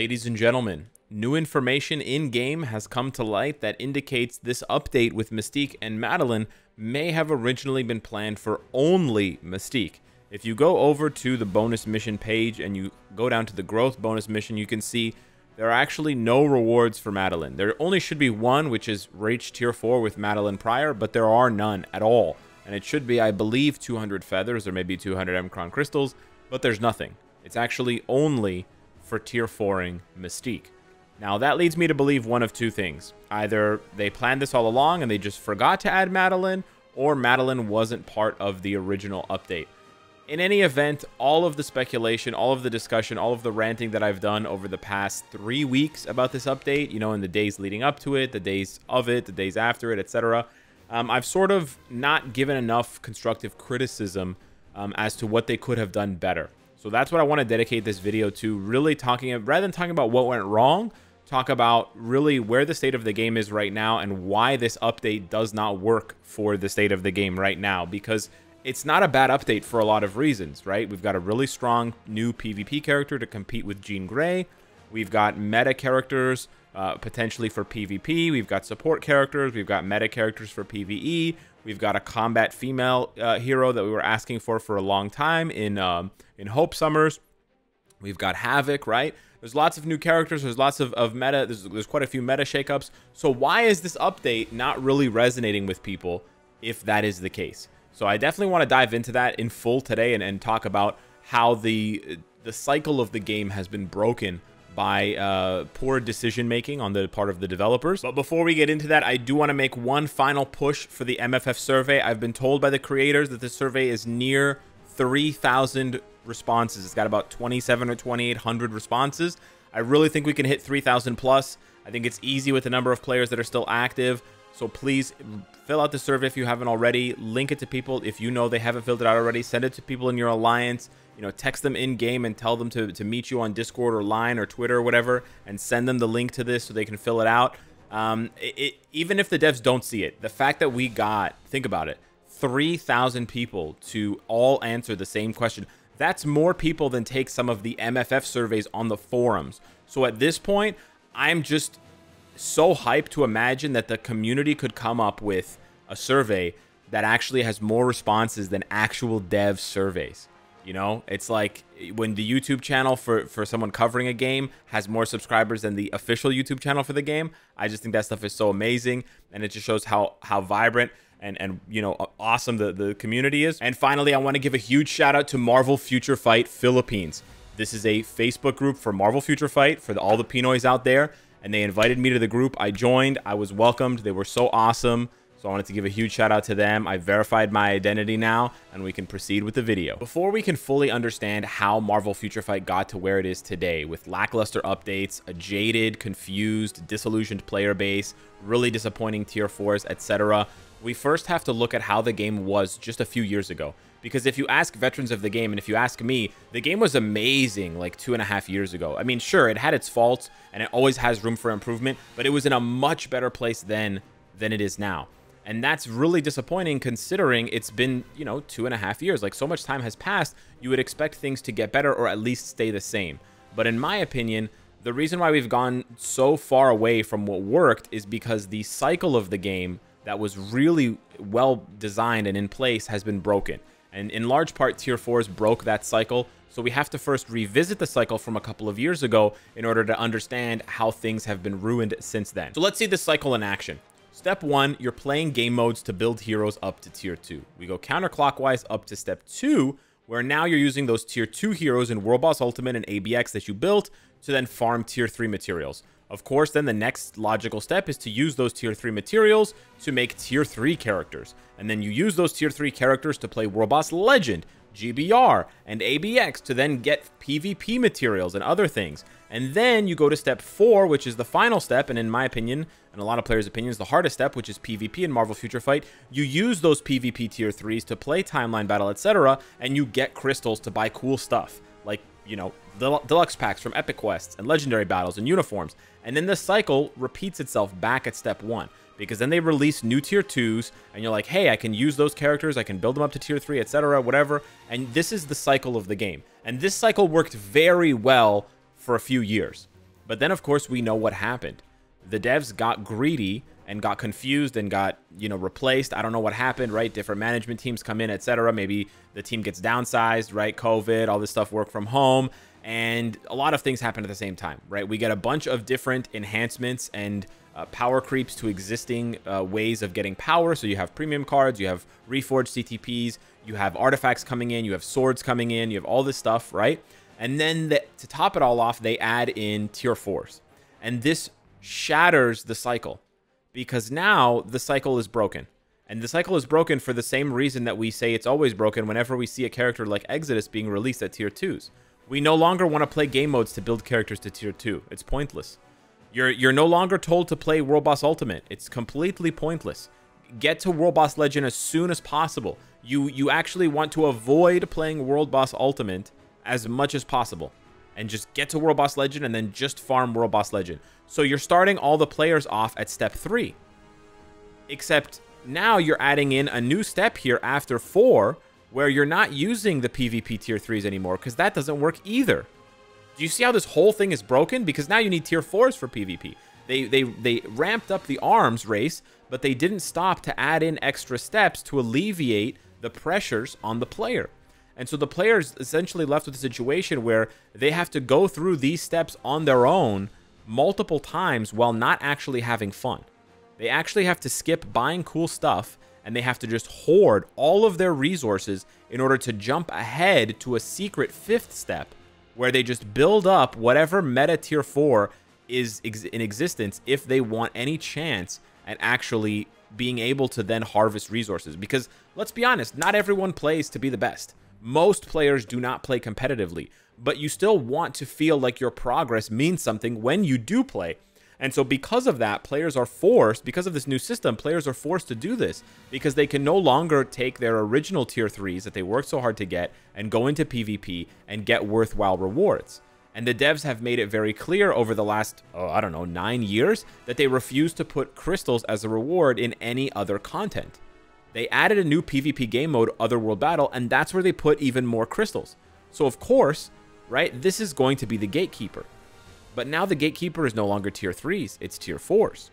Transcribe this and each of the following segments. Ladies and gentlemen, new information in-game has come to light that indicates this update with Mystique and Madeline may have originally been planned for only Mystique. If you go over to the bonus mission page and you go down to the growth bonus mission, you can see there are actually no rewards for Madeline. There only should be one, which is Rage Tier 4 with Madeline Pryor, but there are none at all. And it should be, I believe, 200 feathers or maybe 200 Emkron crystals, but there's nothing. It's actually only for Tier 4ing Mystique. Now, that leads me to believe one of two things. Either they planned this all along and they just forgot to add Madeline, or Madeline wasn't part of the original update. In any event, all of the speculation, all of the discussion, all of the ranting that I've done over the past 3 weeks about this update, you know, in the days leading up to it, the days of it, the days after it, etc., I've sort of not given enough constructive criticism as to what they could have done better. So that's what I want to dedicate this video to, really talking, rather than talking about what went wrong, talk about really where the state of the game is right now and why this update does not work for the state of the game right now, because it's not a bad update for a lot of reasons, right? We've got a really strong new PvP character to compete with Jean Grey. We've got meta characters potentially for PvP. We've got support characters. We've got meta characters for PvE. We've got a combat female hero that we were asking for a long time in Hope Summers. We've got Havoc, right? There's lots of new characters. There's lots of meta. There's quite a few meta shakeups. So why is this update not really resonating with people if that is the case? So I definitely want to dive into that in full today and talk about how the cycle of the game has been broken by poor decision-making on the part of the developers. But before we get into that, I do want to make one final push for the MFF survey. I've been told by the creators that the survey is near 3,000 responses. It's got about 27 or 2,800 responses. I really think we can hit 3,000 plus. I think it's easy with the number of players that are still active. So please fill out the survey if you haven't already. Link it to people if you know they haven't filled it out already. Send it to people in your alliance. You know, text them in game and tell them to meet you on Discord or Line or Twitter or whatever, and send them the link to this so they can fill it out. Even if the devs don't see it, the fact that we got, think about it, 3,000 people to all answer the same question, that's more people than take some of the MFF surveys on the forums. So at this point, I'm just so hyped to imagine that the community could come up with a survey that actually has more responses than actual dev surveys. You know, it's like when the YouTube channel for someone covering a game has more subscribers than the official YouTube channel for the game. I just think that stuff is so amazing, and it just shows how vibrant and you know, awesome the community is. And finally, I want to give a huge shout out to Marvel Future Fight Philippines. This is a Facebook group for Marvel Future Fight for all the Pinoys out there, and they invited me to the group. I joined. I was welcomed. They were so awesome. So I wanted to give a huge shout out to them. I verified my identity now, and we can proceed with the video. Before we can fully understand how Marvel Future Fight got to where it is today, with lackluster updates, a jaded, confused, disillusioned player base, really disappointing tier 4s, etc., we first have to look at how the game was just a few years ago. Because if you ask veterans of the game, and if you ask me, the game was amazing like 2.5 years ago. I mean, sure, it had its faults, and it always has room for improvement, but it was in a much better place then than it is now. And that's really disappointing considering it's been, you know, 2.5 years. Like, so much time has passed, you would expect things to get better or at least stay the same. But in my opinion, the reason why we've gone so far away from what worked is because the cycle of the game that was really well designed and in place has been broken. And in large part, Tier 4s broke that cycle. So we have to first revisit the cycle from a couple of years ago in order to understand how things have been ruined since then. So let's see the cycle in action. Step 1, you're playing game modes to build heroes up to Tier 2. We go counterclockwise up to Step 2, where now you're using those Tier 2 heroes in World Boss Ultimate and ABX that you built to then farm Tier 3 materials. Of course, then the next logical step is to use those Tier 3 materials to make Tier 3 characters. And then you use those Tier 3 characters to play World Boss Legend, GBR, and ABX to then get PvP materials and other things. And then you go to Step 4, which is the final step, and in my opinion, and a lot of players' opinions, the hardest step, which is PvP in Marvel Future Fight. You use those PvP Tier 3s to play Timeline Battle, etc., and you get crystals to buy cool stuff, like, you know, deluxe packs from Epic Quests and Legendary Battles and uniforms. And then the cycle repeats itself back at Step 1, because then they release new Tier 2s, and you're like, hey, I can use those characters, I can build them up to Tier 3, etc., whatever, and this is the cycle of the game. And this cycle worked very well for a few years. But then, of course, we know what happened. The devs got greedy and got confused and got, you know, replaced. I don't know what happened, right? Different management teams come in, etc. Maybe the team gets downsized, right? COVID, all this stuff, work from home. And a lot of things happen at the same time, right? We get a bunch of different enhancements and power creeps to existing ways of getting power. So you have premium cards, you have reforged CTPs, you have artifacts coming in, you have swords coming in, you have all this stuff, right? And then to top it all off, they add in tier 4s. And this shatters the cycle, because now the cycle is broken. And the cycle is broken for the same reason that we say it's always broken whenever we see a character like Exodus being released at tier 2s. We no longer want to play game modes to build characters to tier 2. It's pointless. You're no longer told to play World Boss Ultimate. It's completely pointless. Get to World Boss Legend as soon as possible. You actually want to avoid playing World Boss Ultimate as much as possible, and just get to World Boss Legend and then just farm World Boss Legend. So you're starting all the players off at step 3. Except now you're adding in a new step here after 4, where you're not using the PvP tier 3s anymore, because that doesn't work either. Do you see how this whole thing is broken? Because now you need tier 4s for PvP. They ramped up the arms race, but they didn't stop to add in extra steps to alleviate the pressures on the player. And so the player's essentially left with a situation where they have to go through these steps on their own multiple times while not actually having fun. They actually have to skip buying cool stuff, and they have to just hoard all of their resources in order to jump ahead to a secret 5th step where they just build up whatever meta tier 4 is in existence if they want any chance at actually being able to then harvest resources. Because let's be honest, not everyone plays to be the best. Most players do not play competitively, but you still want to feel like your progress means something when you do play. And so because of that, players are forced, because of this new system, players are forced to do this because they can no longer take their original tier 3s that they worked so hard to get and go into PvP and get worthwhile rewards. And the devs have made it very clear over the last, oh, I don't know, 9 years that they refuse to put crystals as a reward in any other content. They added a new PvP game mode, Otherworld Battle, and that's where they put even more crystals. So of course, right, this is going to be the gatekeeper. But now the gatekeeper is no longer tier 3s, it's tier 4s.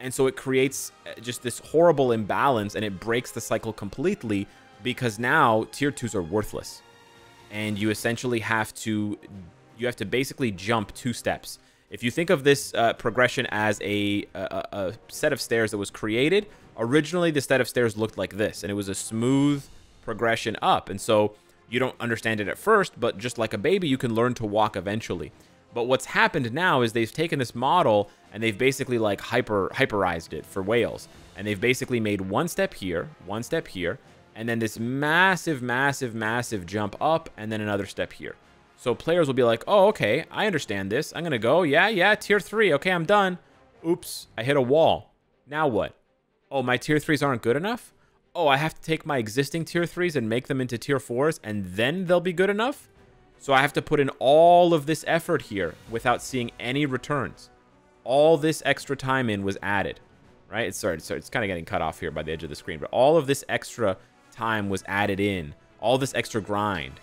And so it creates just this horrible imbalance, and it breaks the cycle completely, because now tier 2s are worthless. And you essentially have to, basically jump 2 steps. If you think of this progression as a set of stairs that was created, originally the set of stairs looked like this, and it was a smooth progression up. And so you don't understand it at first, but just like a baby, you can learn to walk eventually. But what's happened now is they've taken this model and they've basically like hyperized it for whales. And they've basically made 1 step here, 1 step here, and then this massive, massive, massive jump up, and then another step here. So players will be like, oh, okay, I understand this. I'm going to go, yeah, tier 3. Okay, I'm done. Oops, I hit a wall. Now what? Oh, my tier 3s aren't good enough? Oh, I have to take my existing tier 3s and make them into tier 4s, and then they'll be good enough? So I have to put in all of this effort here without seeing any returns. All this extra time in was added, right? Sorry, it's kind of getting cut off here by the edge of the screen, but all of this extra time was added in, all this extra grind.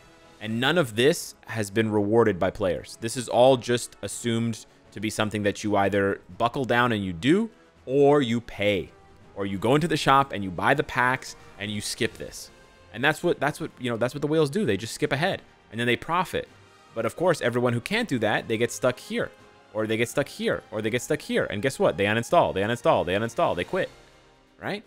And none of this has been rewarded by players. This is all just assumed to be something that you either buckle down and you do, or you pay, or you go into the shop and you buy the packs and you skip this. And that's what the whales do. They just skip ahead and then they profit. But of course, everyone who can't do that, they get stuck here, or they get stuck here, or they get stuck here. And guess what? They uninstall, they uninstall, they uninstall, they quit, right?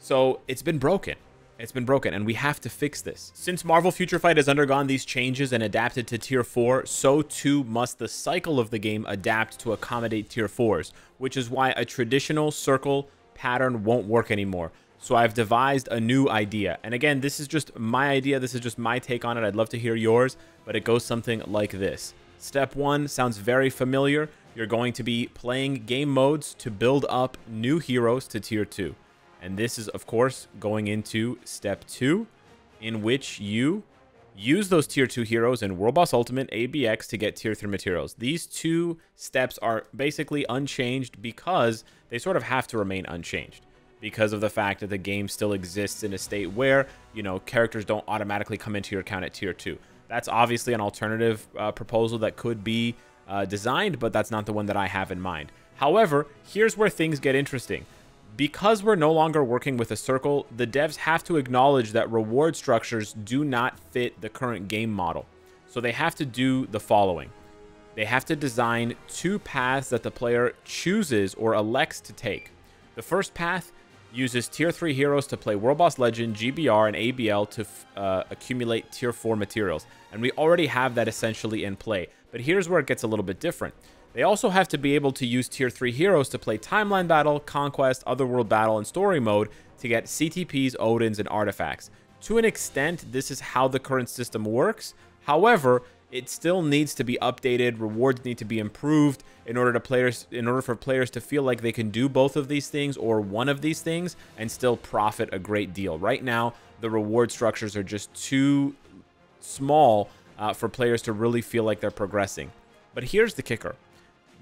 So it's been broken. It's been broken, and we have to fix this. Since Marvel Future Fight has undergone these changes and adapted to Tier 4, so too must the cycle of the game adapt to accommodate Tier 4s, which is why a traditional circle pattern won't work anymore. So I've devised a new idea. And again, this is just my idea. This is just my take on it. I'd love to hear yours, but it goes something like this. Step 1 sounds very familiar. You're going to be playing game modes to build up new heroes to Tier 2. And this is, of course, going into step 2, in which you use those tier 2 heroes in World Boss Ultimate ABX to get tier 3 materials. These 2 steps are basically unchanged because they sort of have to remain unchanged because of the fact that the game still exists in a state where, you know, characters don't automatically come into your account at tier 2. That's obviously an alternative proposal that could be designed, but that's not the one that I have in mind. However, here's where things get interesting. Because we're no longer working with a circle, the devs have to acknowledge that reward structures do not fit the current game model. So they have to do the following. They have to design two paths that the player chooses or elects to take. The first path uses Tier 3 heroes to play World Boss Legend, GBR, and ABL to accumulate Tier 4 materials. And we already have that essentially in play. But here's where it gets a little bit different. They also have to be able to use Tier 3 heroes to play Timeline Battle, Conquest, Otherworld Battle, and Story Mode to get CTPs, Odins, and Artifacts. To an extent, this is how the current system works. However, it still needs to be updated. Rewards need to be improved in order for players to feel like they can do both of these things or one of these things and still profit a great deal. Right now, the reward structures are just too small for players to really feel like they're progressing. But here's the kicker.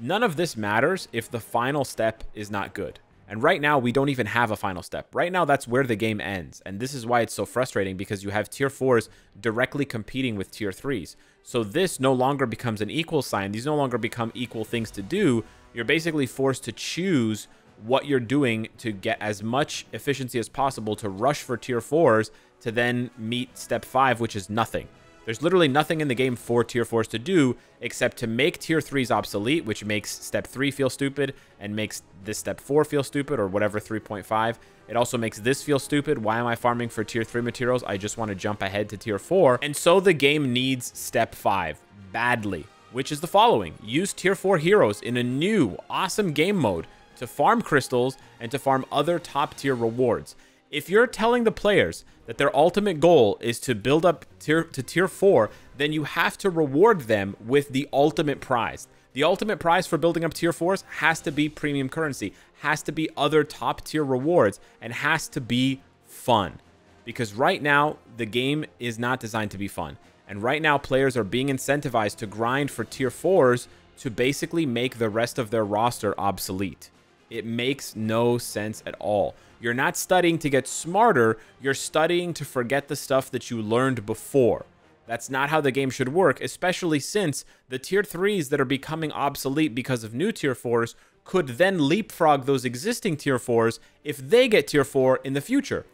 None of this matters if the final step is not good. And right now, we don't even have a final step. Right now, that's where the game ends. And this is why it's so frustrating, because you have Tier 4s directly competing with Tier 3s. So this no longer becomes an equal sign. These no longer become equal things to do. You're basically forced to choose what you're doing to get as much efficiency as possible to rush for Tier 4s to then meet Step 5, which is nothing. There's literally nothing in the game for Tier 4s to do except to make Tier 3s obsolete, which makes Step 3 feel stupid and makes this Step 4 feel stupid, or whatever, 3.5. It also makes this feel stupid. Why am I farming for Tier 3 materials? I just want to jump ahead to Tier 4. And so the game needs Step 5 badly, which is the following. Use Tier 4 heroes in a new, awesome game mode to farm crystals and to farm other top-tier rewards. If you're telling the players that their ultimate goal is to build up to tier 4, then you have to reward them with the ultimate prize. The ultimate prize for building up Tier 4s has to be premium currency, has to be other top tier rewards, and has to be fun. Because right now, the game is not designed to be fun. And right now, players are being incentivized to grind for Tier 4s to basically make the rest of their roster obsolete. It makes no sense at all. You're not studying to get smarter. You're studying to forget the stuff that you learned before. That's not how the game should work, especially since the Tier 3s that are becoming obsolete because of new Tier 4s could then leapfrog those existing Tier 4s if they get Tier 4 in the future.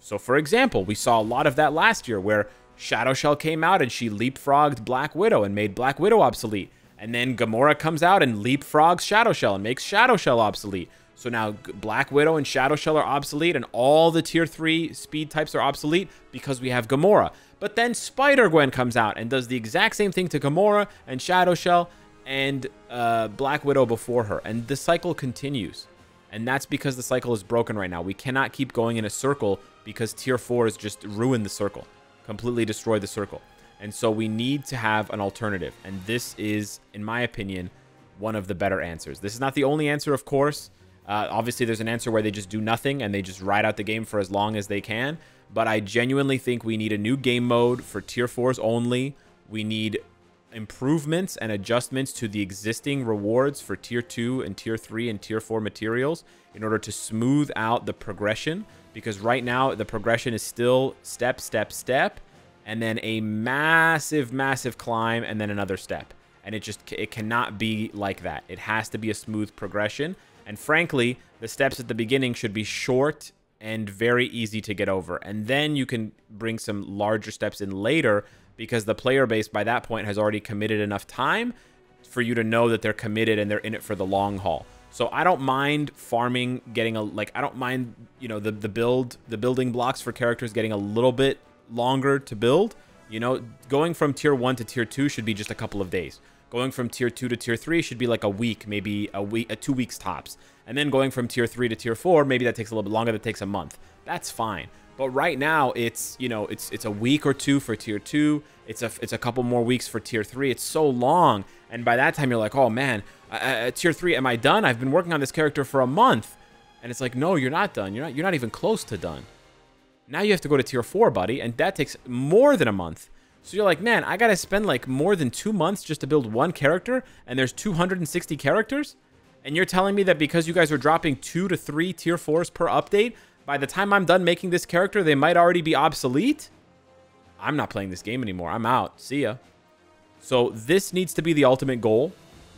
So, for example, we saw a lot of that last year where Shadow Shell came out and she leapfrogged Black Widow and made Black Widow obsolete. And then Gamora comes out and leapfrogs Shadow Shell and makes Shadow Shell obsolete. So now Black Widow and Shadow Shell are obsolete and all the Tier 3 speed types are obsolete because we have Gamora. But then Spider Gwen comes out and does the exact same thing to Gamora and Shadow Shell and Black Widow before her. And the cycle continues. And that's because the cycle is broken right now. We cannot keep going in a circle because Tier 4s just ruin the circle, completely destroy the circle. And so we need to have an alternative. And this is, in my opinion, one of the better answers. This is not the only answer, of course. Obviously, there's an answer where they just do nothing and they just ride out the game for as long as they can. But I genuinely think we need a new game mode for Tier 4s only. We need improvements and adjustments to the existing rewards for Tier 2 and Tier 3 and Tier 4 materials in order to smooth out the progression. Because right now, the progression is still step, step, step. And then a massive, massive climb, and then another step. And it cannot be like that. It has to be a smooth progression. And frankly, the steps at the beginning should be short and very easy to get over. And then you can bring some larger steps in later because the player base by that point has already committed enough time for you to know that they're committed and they're in it for the long haul. So I don't mind farming, I don't mind, the building blocks for characters getting a little bit longer to build. Going from Tier 1 to Tier 2 should be just a couple of days. Going from Tier 2 to Tier 3 should be like a week, maybe a 2 weeks tops. And then going from Tier 3 to Tier 4, maybe that takes a little bit longer, that takes a month. That's fine. But right now it's, it's a week or two for Tier 2. It's a couple more weeks for Tier 3. It's so long. And by that time you're like, oh man, Tier 3, am I done? I've been working on this character for a month. And it's like, no, you're not done. You're not even close to done. Now you have to go to Tier 4, buddy, and that takes more than a month. So you're like, man, I got to spend like more than 2 months just to build one character, and there's 260 characters? And you're telling me that because you guys are dropping 2 to 3 Tier 4s per update, by the time I'm done making this character, they might already be obsolete? I'm not playing this game anymore. I'm out. See ya. So this needs to be the ultimate goal.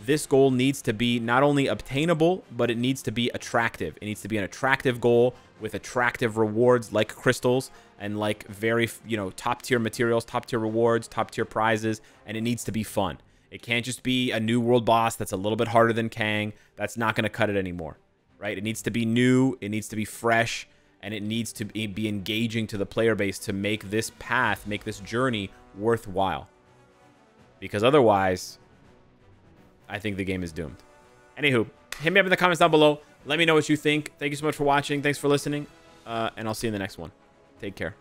this goal needs to be not only obtainable, but it needs to be attractive. It needs to be an attractive goal with attractive rewards like crystals and like very, you know, top tier materials, top tier rewards, top tier prizes, and it needs to be fun. It can't just be a new world boss that's a little bit harder than Kang. That's not going to cut it anymore, right? It needs to be new, it needs to be fresh, and it needs to be engaging to the player base to make this path, make this journey worthwhile. Because otherwise, I think the game is doomed. Anywho, hit me up in the comments down below. Let me know what you think. Thank you so much for watching. Thanks for listening. And I'll see you in the next one. Take care.